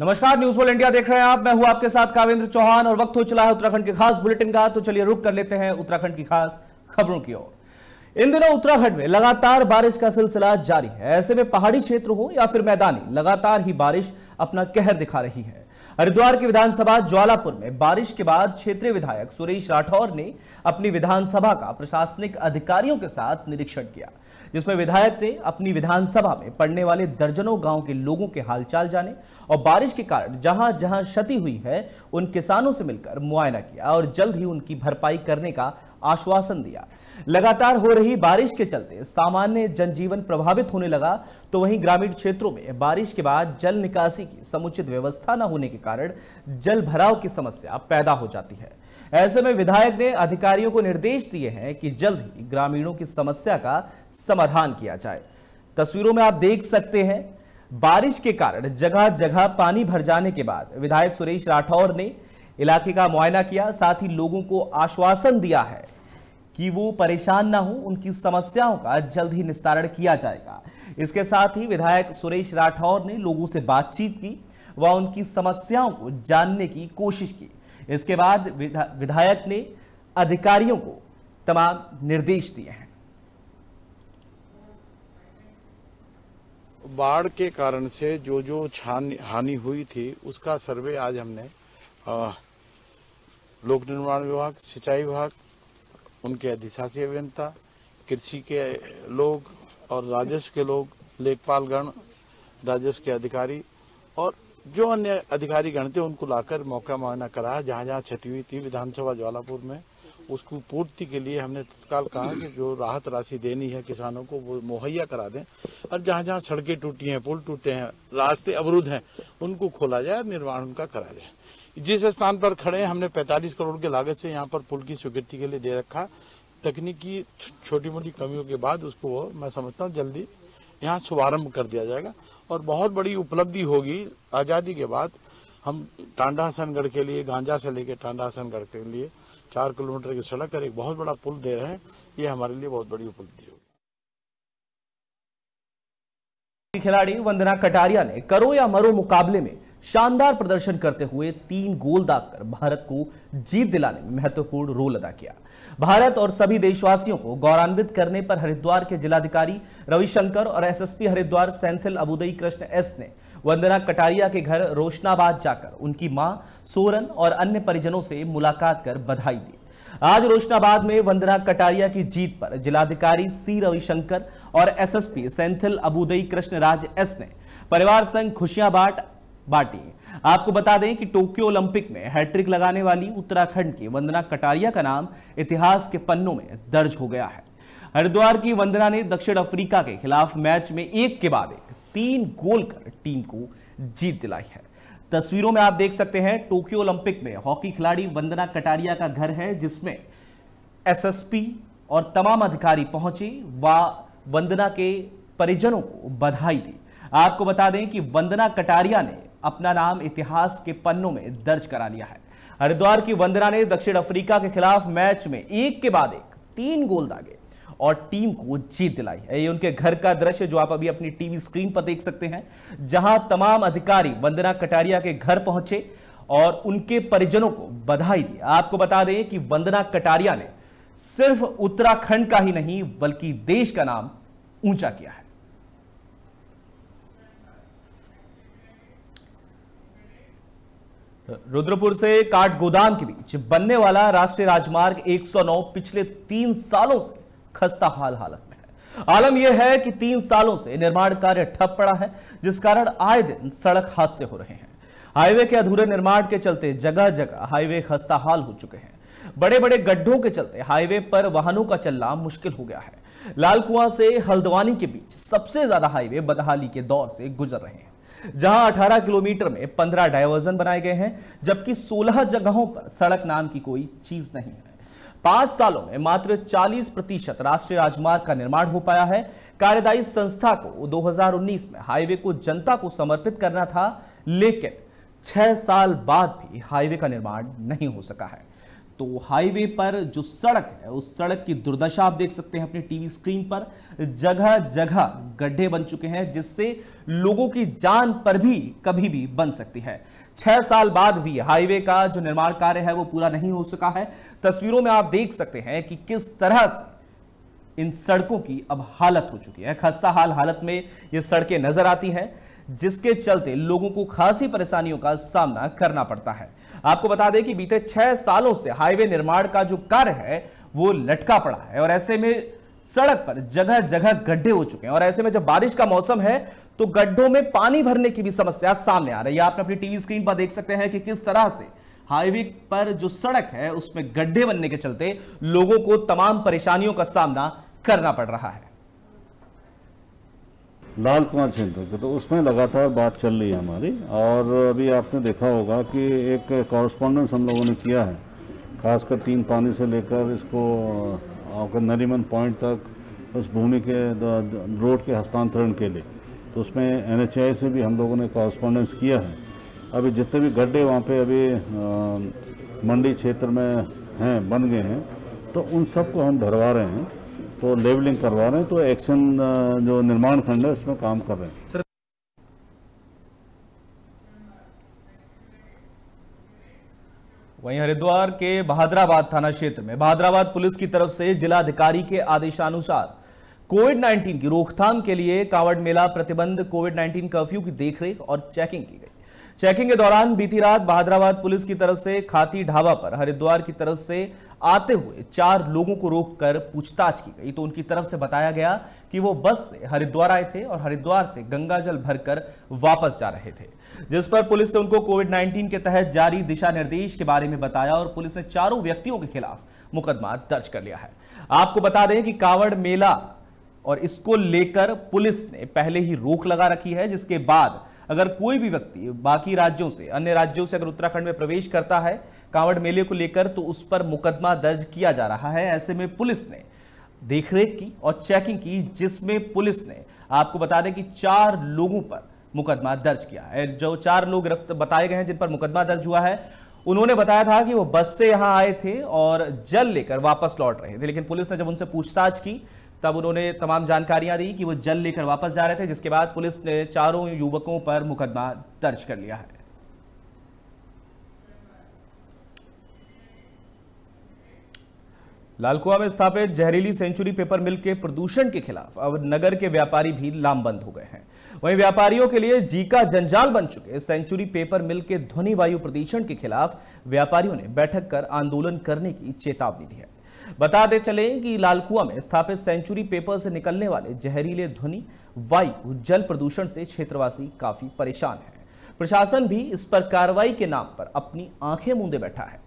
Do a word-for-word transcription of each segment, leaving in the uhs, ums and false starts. नमस्कार, news world India देख रहे हैं आप। मैं हूं आपके साथ कावेंद्र चौहान और वक्त हो चला है उत्तराखंड के खास बुलेटिन का। तो चलिए रुक कर लेते हैं उत्तराखंड की खास खबरों की ओर। इन दिनों उत्तराखंड में लगातार बारिश का सिलसिला जारी है। ऐसे में पहाड़ी क्षेत्र हो या फिर मैदानी, लगातार ही बारिश अपना कहर दिखा रही है। हरिद्वार की विधानसभा ज्वालापुर में बारिश के बाद क्षेत्रीय विधायक सुरेश राठौर ने अपनी विधानसभा का प्रशासनिक अधिकारियों के साथ निरीक्षण किया, जिसमें विधायक ने अपनी विधानसभा में पड़ने वाले दर्जनों गांव के लोगों के हालचाल जाने और बारिश के कारण जहां जहां क्षति हुई है उन किसानों से मिलकर मुआयना किया और जल्द ही उनकी भरपाई करने का आश्वासन दिया। लगातार हो रही बारिश के चलते सामान्य जनजीवन प्रभावित होने लगा, तो वहीं ग्रामीण क्षेत्रों में बारिश के बाद जल निकासी की समुचित व्यवस्था न होने के कारण जल भराव की समस्या पैदा हो जाती है। ऐसे में विधायक ने अधिकारियों को निर्देश दिए हैं कि जल्द ही ग्रामीणों की समस्या का समाधान किया जाए। तस्वीरों में आप देख सकते हैं बारिश के कारण जगह जगह पानी भर जाने के बाद विधायक सुरेश राठौर ने इलाके का मुआयना किया, साथ ही लोगों को आश्वासन दिया है कि वो परेशान ना हो, उनकी समस्याओं का जल्द ही निस्तारण किया जाएगा। इसके साथ ही विधायक सुरेश राठौर ने लोगों से बातचीत की व उनकी समस्याओं को जानने की कोशिश की। इसके बाद विधा, विधायक ने अधिकारियों को तमाम निर्देश दिए हैं। बाढ़ के कारण से जो जो हानि हुई थी उसका सर्वे आज हमने आ, लोक निर्माण विभाग, सिंचाई विभाग, उनके अधिशासी अभियंता, कृषि के लोग और राजस्व के लोग, लेखपालगण, राजस्व के अधिकारी और जो अन्य अधिकारी गण थे उनको लाकर मौका मुआयना कराया। जहाँ जहाँ क्षति हुई थी विधानसभा ज्वालापुर में, उसको पूर्ति के लिए हमने तत्काल कहा कि जो राहत राशि देनी है किसानों को वो मुहैया करा दें और जहाँ जहाँ सड़कें टूटी हैं, पुल टूटे हैं, रास्ते अवरुद्ध हैं, उनको खोला जाए और निर्माण उनका करा जाए। जिस स्थान पर खड़े हैं हमने पैंतालीस करोड़ की लागत से यहाँ पर पुल की स्वीकृति के लिए दे रखा। तकनीकी छोटी मोटी कमियों के बाद उसको वो मैं समझता हूँ जल्दी यहाँ शुभारम्भ कर दिया जाएगा और बहुत बड़ी उपलब्धि होगी। आज़ादी के बाद हम टांडासनगढ़ के लिए, गांजा से लेकर टांडासनगढ़ के लिए चार किलोमीटर की सड़क और एक बहुत बड़ा पुल दे रहे हैं। ये हमारे लिए बहुत बड़ी उपलब्धि होगी। खिलाड़ी वंदना कटारिया ने करो या मरो मुकाबले में शानदार प्रदर्शन करते हुए तीन गोल दागकर भारत को जीत दिलाने में महत्वपूर्ण रोल अदा किया। भारत और सभी देशवासियों को गौरवान्वित करने पर हरिद्वार के जिलाधिकारी रविशंकर और एसएसपी हरिद्वार सैंथिल अबुदई कृष्ण एस ने वंदना कटारिया के घर रोशनाबाद जाकर उनकी मां सोरन और अन्य परिजनों से मुलाकात कर बधाई दी। आज रोशनाबाद में वंदना कटारिया की जीत पर जिलाधिकारी सी रविशंकर और एसएसपी सैंथिल अबुदई कृष्णराज एस ने परिवार संग खुशियां बांटी। आपको बता दें कि टोक्यो ओलंपिक में हैट्रिक लगाने वाली उत्तराखंड की वंदना कटारिया का नाम इतिहास के पन्नों में दर्ज हो गया है। हरिद्वार की वंदना ने दक्षिण अफ्रीका के खिलाफ मैच में एक के बाद एक तीन गोल कर टीम को जीत दिलाई है। तस्वीरों में आप देख सकते हैं टोक्यो ओलंपिक में हॉकी खिलाड़ी वंदना कटारिया का घर है, जिसमें एसएसपी और तमाम अधिकारी पहुंचे व वंदना के परिजनों को बधाई दी। आपको बता दें कि वंदना कटारिया ने अपना नाम इतिहास के पन्नों में दर्ज करा लिया है। हरिद्वार की वंदना ने दक्षिण अफ्रीका के खिलाफ मैच में एक के बाद एक तीन गोल दागे और टीम को जीत दिलाई है। ये उनके घर का दृश्य जो आप अभी अपनी टीवी स्क्रीन पर देख सकते हैं, जहां तमाम अधिकारी वंदना कटारिया के घर पहुंचे और उनके परिजनों को बधाई दी। आपको बता दें कि वंदना कटारिया ने सिर्फ उत्तराखंड का ही नहीं बल्कि देश का नाम ऊंचा किया है। रुद्रपुर से काठगोदाम के बीच बनने वाला राष्ट्रीय राजमार्ग एक सौ नौ पिछले तीन सालों से खस्ता हाल हालत में है। आलम यह है कि तीन सालों से निर्माण कार्य ठप पड़ा है, जिस कारण आए दिन सड़क हादसे हो रहे हैं। हाईवे के अधूरे निर्माण के चलते जगह जगह हाईवे खस्ता हाल हो चुके हैं। बड़े बड़े गड्ढों के चलते हाईवे पर वाहनों का चलना मुश्किल हो गया है। लालकुआं से हल्दवानी के बीच सबसे ज्यादा हाईवे बदहाली के दौर से गुजर रहे हैं, जहां अठारह किलोमीटर में पंद्रह डायवर्जन बनाए गए हैं, जबकि सोलह जगहों पर सड़क नाम की कोई चीज नहीं है। पांच सालों में मात्र चालीस प्रतिशत राष्ट्रीय राजमार्ग का निर्माण हो पाया है। कार्यदायी संस्था को दो हज़ार उन्नीस में हाईवे को जनता को समर्पित करना था, लेकिन छह साल बाद भी हाईवे का निर्माण नहीं हो सका है। तो हाईवे पर जो सड़क है उस सड़क की दुर्दशा आप देख सकते हैं अपनी टीवी स्क्रीन पर। जगह जगह गड्ढे बन चुके हैं जिससे लोगों की जान पर भी कभी भी बन सकती है। छह साल बाद भी हाईवे का जो निर्माण कार्य है वो पूरा नहीं हो सका है। तस्वीरों में आप देख सकते हैं कि किस तरह से इन सड़कों की अब हालत हो चुकी है। खस्ता हाल हालत में ये सड़कें नजर आती हैं जिसके चलते लोगों को खासी परेशानियों का सामना करना पड़ता है। आपको बता दें कि बीते छह सालों से हाईवे निर्माण का जो कार्य है वो लटका पड़ा है और ऐसे में सड़क पर जगह जगह गड्ढे हो चुके हैं और ऐसे में जब बारिश का मौसम है तो गड्ढों में पानी भरने की भी समस्या सामने आ रही है। आप अपनी टीवी स्क्रीन पर देख सकते हैं कि किस तरह से हाईवे पर जो सड़क है उसमें गड्ढे बनने के चलते लोगों को तमाम परेशानियों का सामना करना पड़ रहा है। लालकुआं क्षेत्र के तो उसमें लगातार बात चल रही है हमारी, और अभी आपने देखा होगा कि एक कॉरस्पॉन्डेंस हम लोगों ने किया है, खासकर तीन पानी से लेकर इसको आपका नरीमन पॉइंट तक उस भूमि के रोड के हस्तांतरण के लिए, तो उसमें एन एच ए आई से भी हम लोगों ने कॉरस्पॉन्डेंस किया है। अभी जितने भी गड्ढे वहाँ पे अभी मंडी क्षेत्र में हैं, बन गए हैं, तो उन सबको हम भरवा रहे हैं, तो लेवलिंग करवा रहे हैं, तो एक्शन जो निर्माण खंड है उसमें काम कर रहे हैं। वहीं हरिद्वार के बहादुराबाद थाना क्षेत्र में बहादुराबाद पुलिस की तरफ से जिलाधिकारी के आदेशानुसार कोविड उन्नीस की रोकथाम के लिए कांवड़ मेला प्रतिबंध, कोविड उन्नीस कर्फ्यू की देखरेख और चेकिंग की गई। चेकिंग के दौरान बीती रात बहादुराबाद पुलिस की तरफ से खाती ढाबा पर हरिद्वार की तरफ से आते हुए चार लोगों को रोककर पूछताछ की गई तो उनकी तरफ से बताया गया कि वो बस से हरिद्वार आए थे और हरिद्वार से गंगाजल भरकर वापस जा रहे थे, जिस पर पुलिस ने उनको कोविड उन्नीस के तहत जारी दिशा निर्देश के बारे में बताया और पुलिस ने चारों व्यक्तियों के खिलाफ मुकदमा दर्ज कर लिया है। आपको बता दें कि कांवड़ मेला और इसको लेकर पुलिस ने पहले ही रोक लगा रखी है, जिसके बाद अगर कोई भी व्यक्ति बाकी राज्यों से अन्य राज्यों से अगर उत्तराखंड में प्रवेश करता है कांवड़ मेले को लेकर तो उस पर मुकदमा दर्ज किया जा रहा है। ऐसे में पुलिस ने देखरेख की और चेकिंग की, जिसमें पुलिस ने आपको बता दें कि चार लोगों पर मुकदमा दर्ज किया है। जो चार लोग गिरफ्तार बताए गए हैं जिन पर मुकदमा दर्ज हुआ है, उन्होंने बताया था कि वो बस से यहाँ आए थे और जल लेकर वापस लौट रहे थे, लेकिन पुलिस ने जब उनसे पूछताछ की तब उन्होंने तमाम जानकारियां दी कि वो जल लेकर वापस जा रहे थे, जिसके बाद पुलिस ने चारों युवकों पर मुकदमा दर्ज कर लिया है। लालकुआं में स्थापित जहरीली सेंचुरी पेपर मिल के प्रदूषण के खिलाफ अब नगर के व्यापारी भी लामबंद हो गए हैं। वहीं व्यापारियों के लिए जीका जंजाल बन चुके सेंचुरी पेपर मिल के ध्वनि वायु प्रदूषण के खिलाफ व्यापारियों ने बैठक कर आंदोलन करने की चेतावनी दी है। बताते चले कि लालकुआं में स्थापित सेंचुरी पेपर से निकलने वाले जहरीले ध्वनि वायु जल प्रदूषण से क्षेत्रवासी काफी परेशान है। प्रशासन भी इस पर कार्रवाई के नाम पर अपनी आंखें मूंदे बैठा है,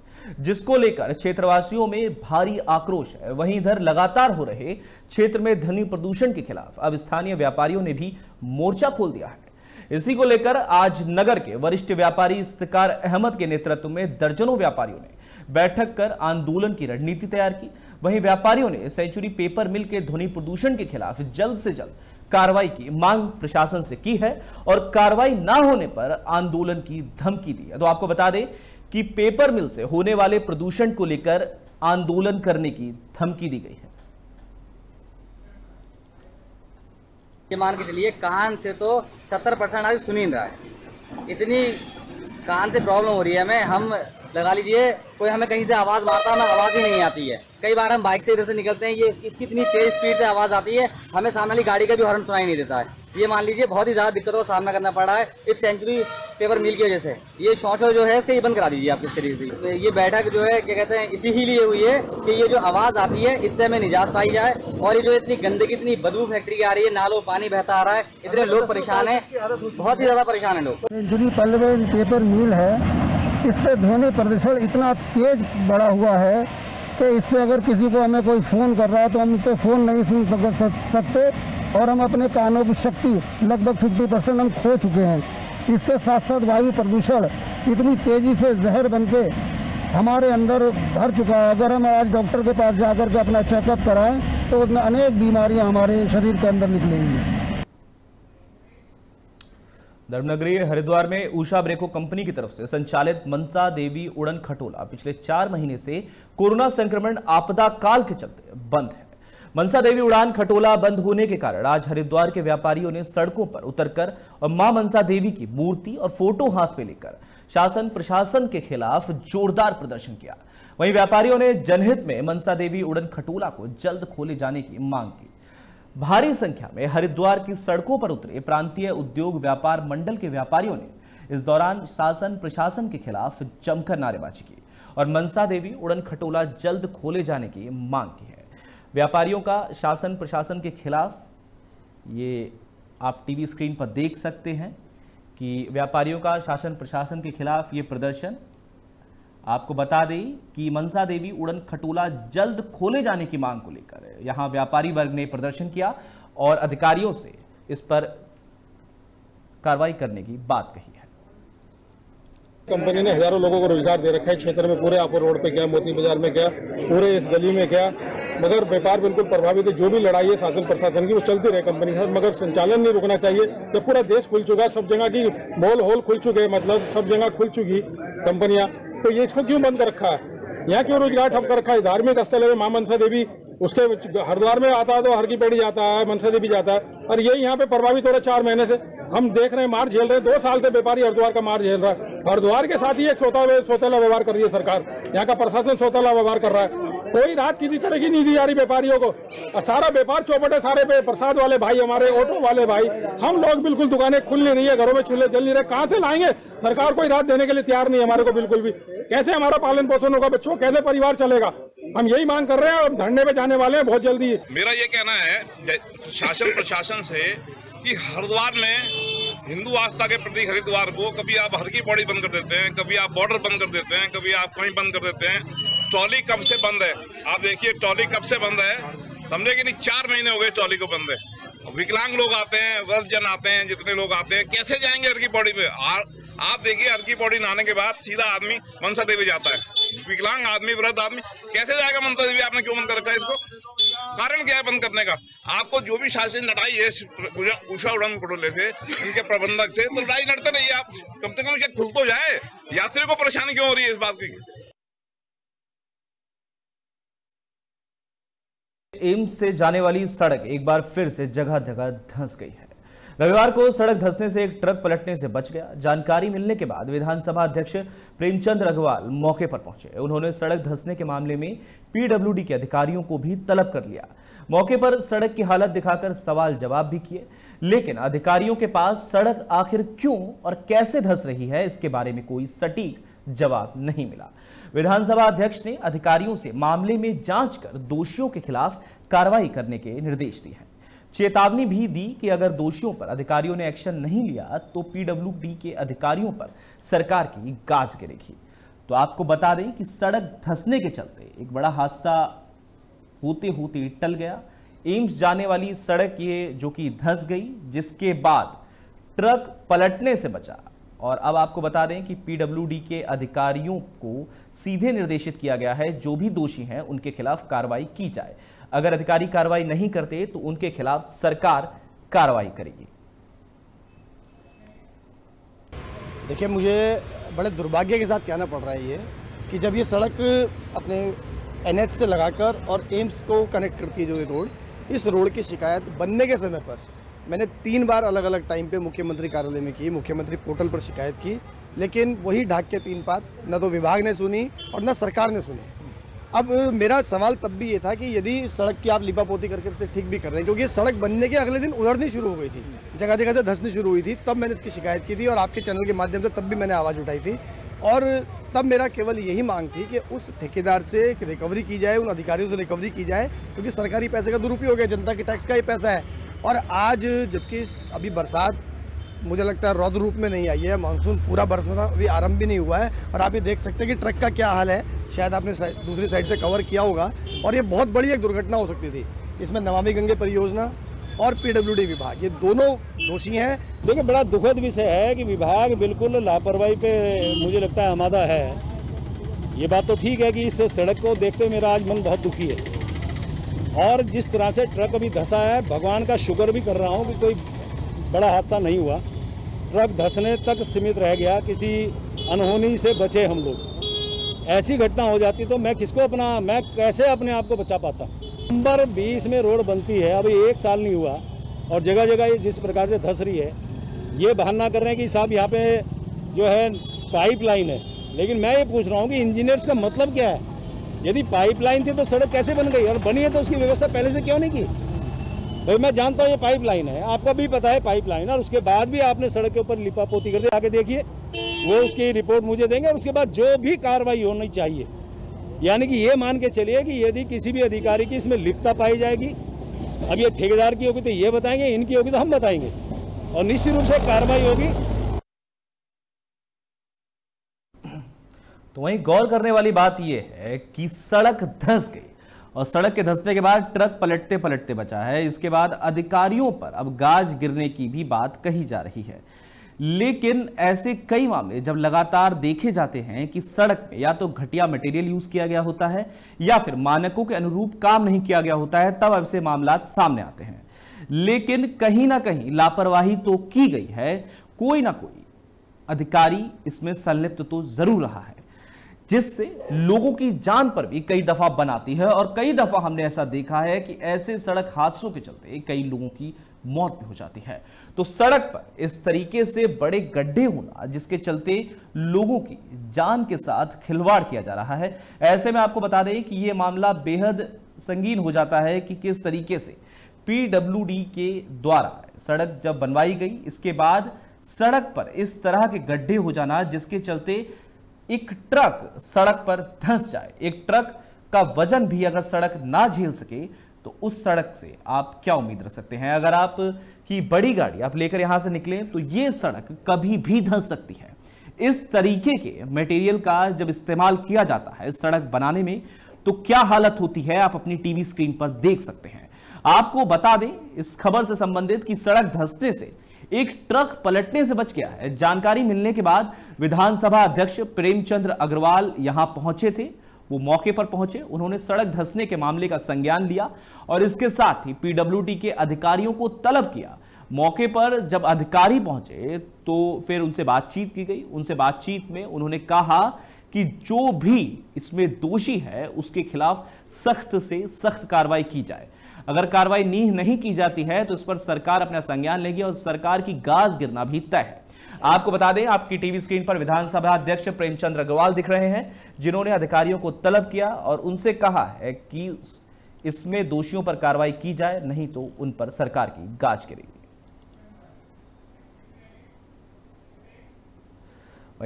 जिसको लेकर क्षेत्रवासियों में भारी आक्रोश है। वहीं इधर लगातार हो रहे क्षेत्र में ध्वनि प्रदूषण के खिलाफ अब स्थानीय व्यापारियों ने भी मोर्चा खोल दिया है। इसी को लेकर आज नगर के वरिष्ठ व्यापारी इस्तेकार अहमद के नेतृत्व में दर्जनों व्यापारियों ने बैठक कर आंदोलन की रणनीति तैयार की। वहीं व्यापारियों ने सेंचुरी पेपर मिल के ध्वनि प्रदूषण के खिलाफ जल्द से जल्द कार्रवाई की मांग प्रशासन से की है और कार्रवाई ना होने पर आंदोलन की धमकी दी है। तो आपको बता दें कि पेपर मिल से होने वाले प्रदूषण को लेकर आंदोलन करने की धमकी दी गई है। ये मान के चलिए कान से तो सत्तर परसेंट आज सुनी रहा है, इतनी कान से प्रॉब्लम हो रही है हमें। हम लगा लीजिए कोई हमें कहीं से आवाज़ मारता, हमें आवाज़ ही नहीं आती है। कई बार हम बाइक से इधर से निकलते हैं, ये इसकी इतनी तेज़ स्पीड से आवाज़ आती है, हमें सामने वाली गाड़ी का भी हॉर्न सुनाई नहीं देता है। ये मान लीजिए बहुत ही ज़्यादा दिक्कतों का सामना करना पड़ रहा है इस सेंचुरी पेपर मिल की वजह से। ये शॉर्ट जो है इसका ये बंद करा दीजिए आप किस तरीके से। ये बैठक जो है क्या कहते हैं इसी ही लिए हुई है कि ये जो आवाज़ आती है इससे हमें निजात पाई जाए। और ये जो इतनी गंदगी, इतनी बदबू फैक्ट्री की आ रही है, नालों पानी बहता आ रहा है, इतने लोग परेशान हैं, बहुत ही ज़्यादा परेशान हैं लोग। सेंचुरी पेपर मिल है, इससे ध्वनि प्रदूषण इतना तेज बढ़ा हुआ है कि इससे अगर किसी को हमें कोई फ़ोन कर रहा है तो हम उस पर फ़ोन नहीं सुन सकते और हम अपने कानों की शक्ति लगभग पचास परसेंट हम खो चुके हैं। इसके साथ साथ वायु प्रदूषण इतनी तेज़ी से जहर बनके हमारे अंदर भर चुका है। अगर हम आज डॉक्टर के पास जाकर के अपना चेकअप कराएँ तो उसमें अनेक बीमारियाँ हमारे शरीर के अंदर निकलेंगी। धर्मनगरी हरिद्वार में ऊषा ब्रेको कंपनी की तरफ से संचालित मनसा देवी उड़न खटोला पिछले चार महीने से कोरोना संक्रमण आपदा काल के चलते बंद है। मनसा देवी उड़ान खटोला बंद होने के कारण आज हरिद्वार के व्यापारियों ने सड़कों पर उतरकर और मां मनसा देवी की मूर्ति और फोटो हाथ में लेकर शासन प्रशासन के खिलाफ जोरदार प्रदर्शन किया। वहीं व्यापारियों ने जनहित में मनसा देवी उड़न खटोला को जल्द खोले जाने की मांग की। भारी संख्या में हरिद्वार की सड़कों पर उतरे प्रांतीय उद्योग व्यापार मंडल के व्यापारियों ने इस दौरान शासन प्रशासन के खिलाफ जमकर नारेबाजी की और मनसा देवी उड़न खटोला जल्द खोले जाने की मांग की है। व्यापारियों का शासन प्रशासन के खिलाफ ये आप टीवी स्क्रीन पर देख सकते हैं कि व्यापारियों का शासन प्रशासन के खिलाफ ये प्रदर्शन। आपको बता दें कि मनसा देवी उड़न खटोला जल्द खोले जाने की मांग को लेकर यहाँ व्यापारी वर्ग ने प्रदर्शन किया और अधिकारियों से इस पर कार्रवाई करने की बात कही है। कंपनी ने हजारों लोगों को रोजगार दे रखा है क्षेत्र में, पूरे आपो रोड पे गया, मोती बाजार में गया, पूरे इस गली में गया, मगर व्यापार बिल्कुल प्रभावित है। जो भी लड़ाई है शासन प्रशासन की वो चलती रहे कंपनी के साथ, मगर संचालन नहीं रुकना चाहिए। जब पूरा देश खुल चुका है, सब जगह की मॉल हॉल खुल चुके, मतलब सब जगह खुल चुकी कंपनियां, तो ये इसको क्यों बंद रखा है, यहाँ क्यों रोजगार ठप कर रखा है। धार्मिक स्थल है माँ मनसा देवी, उसके हरिद्वार में आता है तो हर की पेड़ी जाता है, मनसा देवी जाता है, और यही यहाँ पे प्रभावित हो रहा है। चार महीने से हम देख रहे हैं, मार झेल रहे हैं, दो साल से व्यापारी हरिद्वार का मार झेल रहा है। हरिद्वार के साथ ही एक सोता सोतेला व्यवहार कर रही है सरकार, यहाँ का प्रशासन सोतेला व्यवहार कर रहा है। कोई राहत किसी तरह की नहीं दी जा रही व्यापारियों को, और सारा व्यापार चौपट है। सारे पे प्रसाद वाले भाई, हमारे ऑटो वाले भाई, हम लोग बिल्कुल दुकानें खुल नहीं रही है, घरों में चूल्हे जल नहीं रहे, कहाँ से लाएंगे। सरकार कोई राहत देने के लिए तैयार नहीं हमारे को बिल्कुल भी। कैसे हमारा पालन पोषण होगा, बच्चों कैसे परिवार चलेगा, हम यही मांग कर रहे हैं और धरने पे जाने वाले हैं बहुत जल्दी। मेरा ये कहना है शासन प्रशासन से कि हरिद्वार में हिंदू आस्था के प्रतीक हरिद्वार को कभी आप हर की बॉडी बंद कर देते हैं, कभी आप बॉर्डर बंद कर देते हैं, कभी आप कहीं बंद कर देते हैं। ट्रॉली कब से बंद है आप देखिए, ट्रॉली कब से बंद है, समझे कि नहीं, चार महीने हो गए ट्रॉली को बंद है। विकलांग लोग आते हैं, वृद्धजन आते हैं, जितने लोग आते हैं, कैसे जाएंगे अर्की बॉडी पे। आ, आप देखिए अर्की बॉडी नहाने के बाद सीधा आदमी मनसा देवी जाता है, विकलांग आदमी वृद्ध आदमी कैसे जाएगा मनसा देवी। आपने क्यों बंद कर रखा है, इसको कारण क्या है बंद करने का। आपको जो भी शासन लड़ाई है उषा उड़न खटोले से, इनके प्रबंधक से, तो लड़ाई लड़ते रहिए आप, कम से कम खुल तो जाए। यात्रियों को परेशानी क्यों हो रही है इस बात की। एम्स से जाने वाली सड़क एक बार फिर से जगह जगह धंस गई है। रविवार को सड़क धंसने से एक ट्रक पलटने से बच गया। जानकारी मिलने के बाद विधानसभा अध्यक्ष प्रेमचंद अग्रवाल मौके पर पहुंचे। उन्होंने सड़क धंसने के मामले में पीडब्ल्यूडी के अधिकारियों को भी तलब कर लिया। मौके पर सड़क की हालत दिखाकर सवाल जवाब भी किए, लेकिन अधिकारियों के पास सड़क आखिर क्यों और कैसे धंस रही है इसके बारे में कोई सटीक जवाब नहीं मिला। विधानसभा अध्यक्ष ने अधिकारियों से मामले में जांच कर दोषियों के खिलाफ कार्रवाई करने के निर्देश दिए हैं। चेतावनी भी दी कि अगर दोषियों पर अधिकारियों ने एक्शन नहीं लिया तो पीडब्ल्यूडी के अधिकारियों पर सरकार की गाज गिरेगी। तो आपको बता दें कि सड़क धंसने के चलते एक बड़ा हादसा होते होते टल गया। एम्स जाने वाली सड़क ये जो कि धंस गई, जिसके बाद ट्रक पलटने से बचा। और अब आपको बता दें कि पीडब्ल्यूडी के अधिकारियों को सीधे निर्देशित किया गया है, जो भी दोषी हैं उनके खिलाफ कार्रवाई की जाए। अगर अधिकारी कार्रवाई नहीं करते तो उनके खिलाफ सरकार कार्रवाई करेगी। देखिए, मुझे बड़े दुर्भाग्य के साथ कहना पड़ रहा है ये कि जब ये सड़क अपने एनएच से लगाकर और एम्स को कनेक्ट करती है, जो ये रोड, इस रोड की शिकायत बनने के समय पर मैंने तीन बार अलग अलग टाइम पे मुख्यमंत्री कार्यालय में की, मुख्यमंत्री पोर्टल पर शिकायत की, लेकिन वही ढाक के तीन पात, न तो विभाग ने सुनी और न सरकार ने सुनी। अब मेरा सवाल तब भी ये था कि यदि सड़क की आप लिपापोती करके उससे ठीक भी कर रहे हैं, क्योंकि सड़क बनने के अगले दिन उधड़नी शुरू हो गई थी, जगह जगह से धंसनी शुरू हुई थी, तब मैंने इसकी शिकायत की थी और आपके चैनल के माध्यम से तब भी मैंने आवाज़ उठाई थी। और तब मेरा केवल यही मांग थी कि उस ठेकेदार से एक रिकवरी की जाए, उन अधिकारियों से रिकवरी की जाए, क्योंकि सरकारी पैसे का दुरुपयोग है, जनता के टैक्स का ही पैसा है। और आज जबकि अभी बरसात मुझे लगता है रौद्र रूप में नहीं आई है, मानसून पूरा बरसना अभी आरंभ भी नहीं हुआ है, और आप ये देख सकते हैं कि ट्रक का क्या हाल है। शायद आपने दूसरी साइड से कवर किया होगा, और ये बहुत बड़ी एक दुर्घटना हो सकती थी। इसमें नमामि गंगे परियोजना और पीडब्ल्यूडी विभाग, ये दोनों दोषी हैं। देखिए, बड़ा दुखद विषय है कि विभाग बिल्कुल लापरवाही पे मुझे लगता है हमारा है। ये बात तो ठीक है कि इस सड़क को देखते हुए मेरा आज मन बहुत दुखी है, और जिस तरह से ट्रक अभी धंसा है, भगवान का शुक्र भी कर रहा हूँ कि कोई बड़ा हादसा नहीं हुआ, ट्रक धंसने तक सीमित रह गया, किसी अनहोनी से बचे हम लोग। ऐसी घटना हो जाती तो मैं किसको अपना मैं कैसे अपने आप को बचा पाता। नंबर बीस में रोड बनती है, अभी एक साल नहीं हुआ और जगह जगह ये जिस प्रकार से धंस रही है, ये बहाना कर रहे हैं कि साहब यहाँ पे जो है पाइपलाइन है, लेकिन मैं ये पूछ रहा हूँ कि इंजीनियर्स का मतलब क्या है। यदि पाइपलाइन थी तो सड़क कैसे बन गई, और बनी है तो उसकी व्यवस्था पहले से क्यों नहीं की। भाई मैं जानता हूँ ये पाइपलाइन है, आपको भी पता है पाइपलाइन, और उसके बाद भी आपने सड़क के ऊपर लिपापोती कर दी। आगे देखिए, वो उसकी रिपोर्ट मुझे देंगे और उसके बाद जो भी कार्रवाई होनी चाहिए। यानी कि ये मान के चलिए कि यदि किसी भी अधिकारी की इसमें लिप्तता पाई जाएगी, अब ये ठेकेदार की होगी तो ये बताएंगे, इनकी होगी तो हम बताएंगे, और निश्चित रूप से कार्रवाई होगी। तो वहीं गौर करने वाली बात यह है कि सड़क धंस गई और सड़क के धंसने के बाद ट्रक पलटते पलटते बचा है। इसके बाद अधिकारियों पर अब गाज गिरने की भी बात कही जा रही है, लेकिन ऐसे कई मामले जब लगातार देखे जाते हैं कि सड़क में या तो घटिया मटेरियल यूज किया गया होता है या फिर मानकों के अनुरूप काम नहीं किया गया होता है, तब ऐसे मामले सामने आते हैं। लेकिन कहीं ना कहीं लापरवाही तो की गई है, कोई ना कोई अधिकारी इसमें संलिप्त तो जरूर रहा है, जिससे लोगों की जान पर भी कई दफा बनाती है। और कई दफा हमने ऐसा देखा है कि ऐसे सड़क हादसों के चलते कई लोगों की मौत भी हो जाती है। तो सड़क पर इस तरीके से बड़े गड्ढे होना, जिसके चलते लोगों की जान के साथ खिलवाड़ किया जा रहा है। ऐसे में आपको बता दें कि यह मामला बेहद संगीन हो जाता है कि किस तरीके से पीडब्ल्यूडी के द्वारा सड़क जब बनवाई गई, इसके बाद सड़क पर इस तरह के गड्ढे हो जाना, जिसके चलते एक ट्रक सड़क पर धंस जाए, एक ट्रक का वजन भी अगर सड़क ना झेल सके तो उस सड़क से आप क्या उम्मीद रख सकते हैं। अगर आप की बड़ी गाड़ी आप लेकर यहां से निकलें तो ये सड़क कभी भी धंस सकती है। इस तरीके के मटेरियल का जब इस्तेमाल किया जाता है सड़क बनाने में तो क्या हालत होती है, आप अपनी टीवी स्क्रीन पर देख सकते हैं। आपको बता दें इस खबर से संबंधित कि सड़क धंसने से एक ट्रक पलटने से बच गया है। जानकारी मिलने के बाद विधानसभा अध्यक्ष प्रेमचंद अग्रवाल यहां पहुंचे थे, वो मौके पर पहुंचे, उन्होंने सड़क धंसने के मामले का संज्ञान लिया और इसके साथ ही पीडब्ल्यूडी के अधिकारियों को तलब किया। मौके पर जब अधिकारी पहुंचे तो फिर उनसे बातचीत की गई। उनसे बातचीत में उन्होंने कहा कि जो भी इसमें दोषी है उसके खिलाफ सख्त से सख्त कार्रवाई की जाए। अगर कार्रवाई नहीं की जाती है तो इस पर सरकार अपना संज्ञान लेगी और सरकार की गाज गिरना भी तय है। आपको बता दें आपकी टीवी स्क्रीन पर विधानसभा अध्यक्ष प्रेमचंद अग्रवाल दिख रहे हैं, जिन्होंने अधिकारियों को तलब किया और उनसे कहा है कि इसमें दोषियों पर कार्रवाई की जाए, नहीं तो उन पर सरकार की गाज गिरेगी।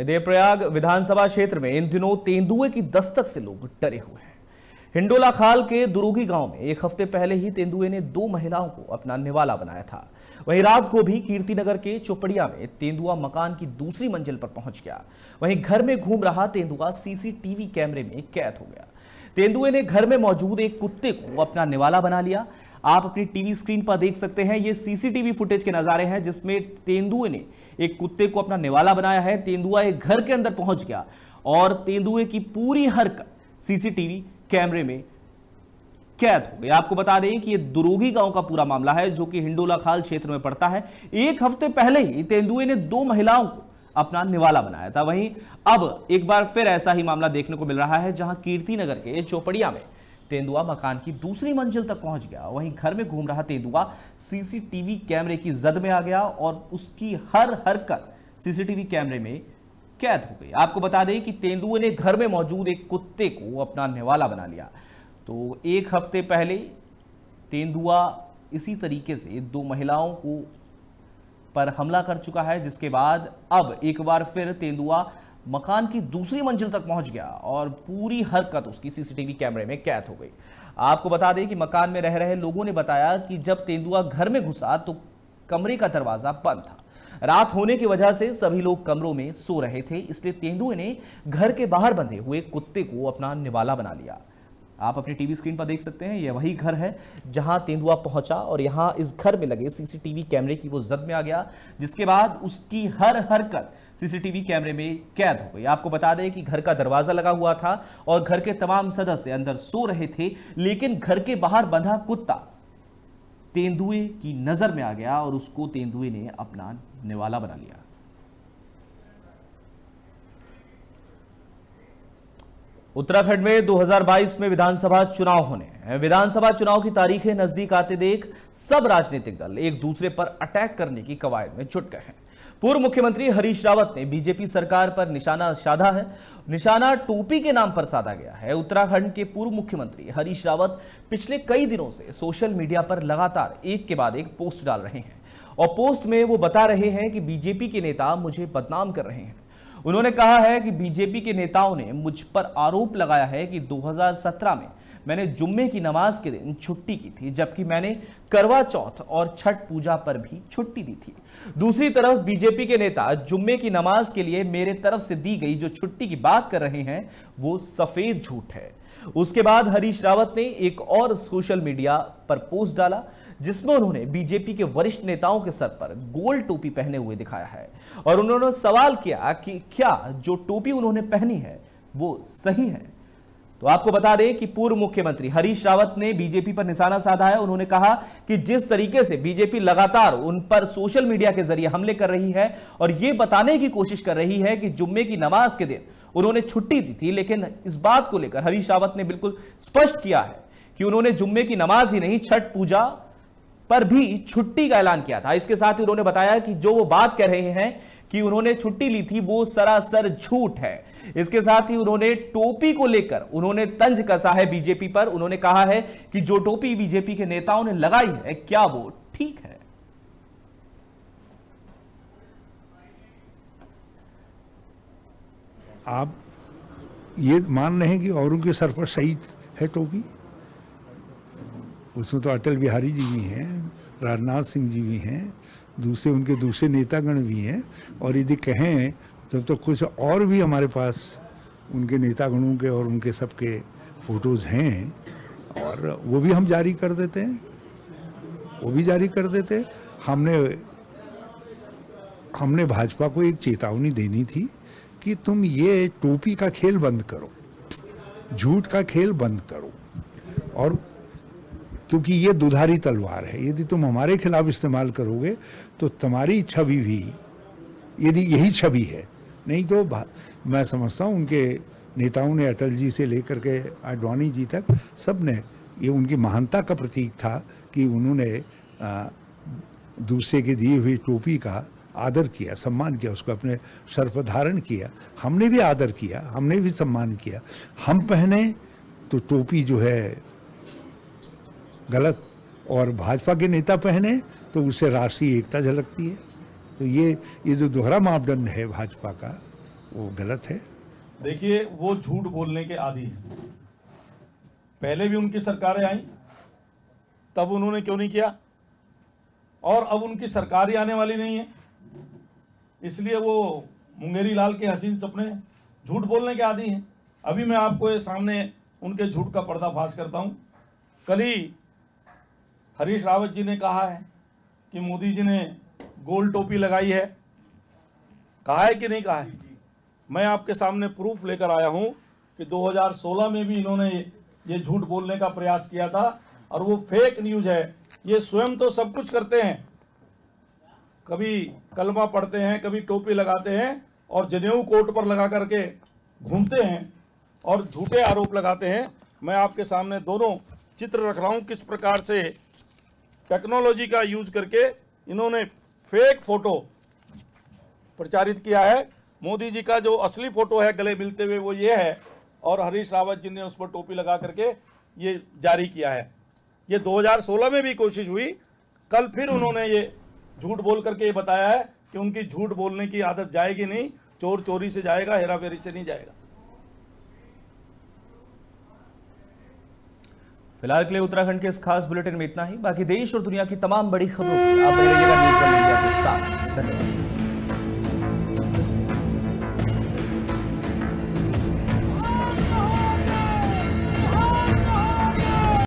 देव प्रयाग विधानसभा क्षेत्र में इन दिनों तेंदुए की दस्तक से लोग डरे हुए हैं। हिंडोला खाल के दरोगी गांव में एक हफ्ते पहले ही तेंदुए ने दो महिलाओं को अपना निवाला बनाया था। वहीं रात को भी कीर्ति नगर के चोपड़िया में तेंदुआ मकान की दूसरी मंजिल पर पहुंच गया। वहीं घर में घूम रहा तेंदुआ सीसीटीवी कैमरे में कैद हो गया। तेंदुए ने घर में मौजूद एक कुत्ते को अपना निवाला बना लिया। आप अपनी टीवी स्क्रीन पर देख सकते हैं, ये सीसीटीवी फुटेज के नजारे हैं जिसमें तेंदुए ने एक कुत्ते को अपना निवाला बनाया है। तेंदुआ एक घर के अंदर पहुंच गया और तेंदुए की पूरी हरकत सीसीटीवी कैमरे में कैद हो गई। आपको बता दें कि ये दरोगी गांव का पूरा मामला है जो कि हिंडोला खाल क्षेत्र में पड़ता है। एक हफ्ते पहले ही तेंदुए ने दो महिलाओं को अपना निवाला बनाया था। वहीं अब एक बार फिर ऐसा ही मामला देखने को मिल रहा है, जहां कीर्ति नगर के चोपड़िया में तेंदुआ मकान की दूसरी मंजिल तक पहुंच गया। वहीं घर में घूम रहा तेंदुआ सीसीटीवी कैमरे की जद में आ गया और उसकी हर हरकत सीसीटीवी कैमरे में कैद हो गई। आपको बता दें कि तेंदुए ने घर में मौजूद एक कुत्ते को अपना निवाला बना लिया। तो एक हफ्ते पहले तेंदुआ इसी तरीके से दो महिलाओं को पर हमला कर चुका है, जिसके बाद अब एक बार फिर तेंदुआ मकान की दूसरी मंजिल तक पहुंच गया और पूरी हरकत उसकी सीसीटीवी कैमरे में कैद हो गई। आपको बता दें कि मकान में रह रहे लोगों ने बताया कि जब तेंदुआ घर में घुसा तो कमरे का दरवाजा बंद था। रात होने की वजह से सभी लोग कमरों में सो रहे थे, इसलिए तेंदुए ने घर के बाहर बंधे हुए कुत्ते को अपना निवाला बना लिया। आप अपनी टीवी स्क्रीन पर देख सकते हैं, यह वही घर है जहां तेंदुआ पहुंचा और यहां इस घर में लगे सीसीटीवी कैमरे की वो जद में आ गया, जिसके बाद उसकी हर हरकत सीसीटीवी कैमरे में कैद हो गई। आपको बता दें कि घर का दरवाजा लगा हुआ था और घर के तमाम सदस्य अंदर सो रहे थे, लेकिन घर के बाहर बंधा कुत्ता तेंदुए की नजर में आ गया और उसको तेंदुए ने अपना निवाला बना लिया। उत्तराखंड में दो हज़ार बाईस में विधानसभा चुनाव होने हैं। विधानसभा चुनाव की तारीखें नजदीक आते देख सब राजनीतिक दल एक दूसरे पर अटैक करने की कवायद में जुट गए हैं। पूर्व मुख्यमंत्री हरीश रावत ने बीजेपी सरकार पर निशाना साधा है। निशाना टोपी के नाम पर साधा गया है। उत्तराखंड के पूर्व मुख्यमंत्री हरीश रावत पिछले कई दिनों से सोशल मीडिया पर लगातार एक के बाद एक पोस्ट डाल रहे हैं और पोस्ट में वो बता रहे हैं कि बीजेपी के नेता मुझे बदनाम कर रहे हैं। उन्होंने कहा है कि बीजेपी के नेताओं ने मुझ पर आरोप लगाया है कि दो हज़ार सत्रह में मैंने जुम्मे की नमाज के दिन छुट्टी की थी, जबकि मैंने करवा चौथ और छठ पूजा पर भी छुट्टी दी थी। दूसरी तरफ बीजेपी के नेता जुम्मे की नमाज के लिए मेरे तरफ से दी गई जो छुट्टी की बात कर रहे हैं वो सफेद झूठ है। उसके बाद हरीश रावत ने एक और सोशल मीडिया पर पोस्ट डाला जिसमें उन्होंने बीजेपी के वरिष्ठ नेताओं के सर पर गोल टोपी पहने हुए दिखाया है और उन्होंने सवाल किया कि क्या जो टोपी उन्होंने पहनी है वो सही है। तो आपको बता दें कि पूर्व मुख्यमंत्री हरीश रावत ने बीजेपी पर निशाना साधा है। उन्होंने कहा कि जिस तरीके से बीजेपी लगातार उन पर सोशल मीडिया के जरिए हमले कर रही है और ये बताने की कोशिश कर रही है कि जुम्मे की नमाज के दिन उन्होंने छुट्टी दी थी, लेकिन इस बात को लेकर हरीश रावत ने बिल्कुल स्पष्ट किया है कि उन्होंने जुम्मे की नमाज ही नहीं छठ पूजा पर भी छुट्टी का ऐलान किया था। इसके साथ ही उन्होंने बताया कि जो वो बात कह रहे हैं कि उन्होंने छुट्टी ली थी वो सरासर झूठ है। इसके साथ ही उन्होंने टोपी को लेकर उन्होंने तंज कसा है बीजेपी पर। उन्होंने कहा है कि जो टोपी बीजेपी के नेताओं ने लगाई है क्या वो ठीक है। आप ये मान रहे हैं कि औरों के सर पर सही है टोपी, उसमें तो अटल बिहारी जी भी हैं, राजनाथ सिंह जी भी हैं, दूसरे उनके दूसरे नेतागण भी हैं, और यदि कहें तब तो कुछ और भी हमारे पास उनके नेतागणों के और उनके सबके फोटोज़ हैं और वो भी हम जारी कर देते हैं, वो भी जारी कर देते हैं। हमने हमने भाजपा को एक चेतावनी देनी थी कि तुम ये टोपी का खेल बंद करो, झूठ का खेल बंद करो, और क्योंकि ये दुधारी तलवार है, यदि तुम हमारे खिलाफ इस्तेमाल करोगे तो तुम्हारी छवि भी, यदि यही छवि है, नहीं तो मैं समझता हूँ उनके नेताओं ने अटल जी से लेकर के आडवाणी जी तक सब ने, ये उनकी महानता का प्रतीक था कि उन्होंने दूसरे के दिए हुए टोपी का आदर किया, सम्मान किया, उसको अपने सर पर धारण किया। हमने भी आदर किया, हमने भी सम्मान किया। हम पहने तो टोपी जो है गलत और भाजपा के नेता पहने तो उससे राष्ट्रीय एकता झलकती है। तो ये ये जो दोहरा मापदंड है भाजपा का वो गलत है। देखिए वो झूठ बोलने के आदी हैं। पहले भी उनकी सरकारें आई तब उन्होंने क्यों नहीं किया, और अब उनकी सरकार ही आने वाली नहीं है, इसलिए वो मुंगेरी लाल के हसीन सपने झूठ बोलने के आदी हैं। अभी मैं आपको ये सामने उनके झूठ का पर्दाफाश करता हूँ। कल ही हरीश रावत जी ने कहा है कि मोदी जी ने गोल टोपी लगाई है, कहा है कि नहीं कहा है। मैं आपके सामने प्रूफ लेकर आया हूं कि दो हज़ार सोलह में भी इन्होंने ये झूठ बोलने का प्रयास किया था और वो फेक न्यूज़ है। ये स्वयं तो सब कुछ करते हैं, कभी कलमा पढ़ते हैं, कभी टोपी लगाते हैं और जनेऊ कोट पर लगा करके घूमते हैं और झूठे आरोप लगाते हैं। मैं आपके सामने दोनों चित्र रख रहा हूँ किस प्रकार से टेक्नोलॉजी का यूज करके इन्होंने फेक फोटो प्रचारित किया है। मोदी जी का जो असली फोटो है गले मिलते हुए वो ये है, और हरीश रावत जी ने उस पर टोपी लगा करके ये जारी किया है। ये दो हज़ार सोलह में भी कोशिश हुई, कल फिर उन्होंने ये झूठ बोल करके ये बताया है कि उनकी झूठ बोलने की आदत जाएगी नहीं, चोर चोरी से जाएगा, हेरा फेरी से नहीं जाएगा। फिलहाल के लिए उत्तराखंड के इस खास बुलेटिन में इतना ही। बाकी देश और दुनिया की तमाम बड़ी खबरों आप रहिएगा न्यूज़ वन इंडिया के साथ। धन्यवाद।